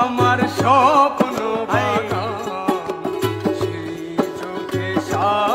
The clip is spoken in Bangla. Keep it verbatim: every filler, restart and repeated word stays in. আমার স্বপ্ন ভাঙা সেই চোখে